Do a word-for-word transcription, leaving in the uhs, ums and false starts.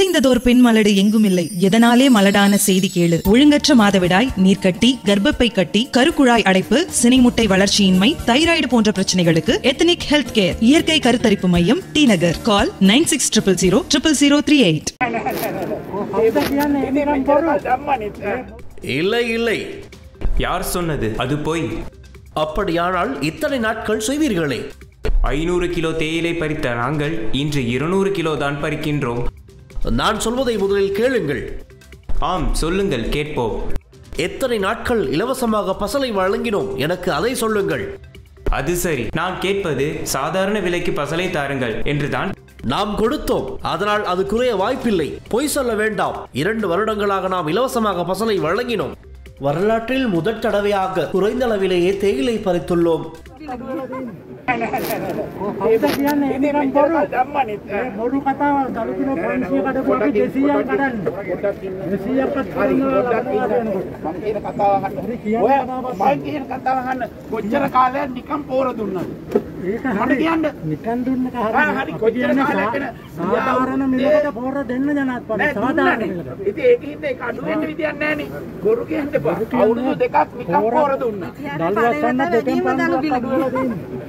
இசைந்ததோர் பெண் மலடு எங்கும் இல்லை, எதனாலே மலடான செய்தி கேளு. ஒழுங்கற்ற மாதவிடாய், நீர்க்கட்டி, கர்ப்பப்பை கட்டி, கருக்குழாய் அடைப்பு, சினைமுட்டை வளர்ச்சியின்மை, தைராய்டு போன்ற பிரச்சனைகளுக்கு எத்னிக் ஹெல்த் கேர், இயற்கை கருத்தரிப்பு மையம், T Nagar. Call nine six triple zero triple zero three eight. இல்லை இல்லை, யார் சொன்னது? அது போய். அப்படியானால் இத்தனை நாட்கள் செய்வீர்களே. ஐநூறு கிலோ தேயிலை பறித்த நாங்கள் இன்று இருநூறு கிலோ தான் பறிக்கின்றோம். நான் சொல்வதை முதலில் கேளுங்கள். ஆம், சொல்லுங்கள், கேட்போம். எத்தனை நாட்கள் இலவசமாக பசலை வழங்கினோம், எனக்கு அதை சொல்லுங்கள். அது சரி, நான் கேட்பது சாதாரண விலைக்கு பசலை தாருங்கள் என்றுதான். நாம் கொடுத்தோம், அதனால் அது குறைய வாய்ப்பில்லை. பொய் சொல்ல வேண்டாம். இரண்டு வருடங்களாக நாம் இலவசமாக பசலை வழங்கினோம். வரலாற்றில் முதற் தடவையாக குறைந்த அளவிலேயே தேயிலை பறித்துள்ளோம்.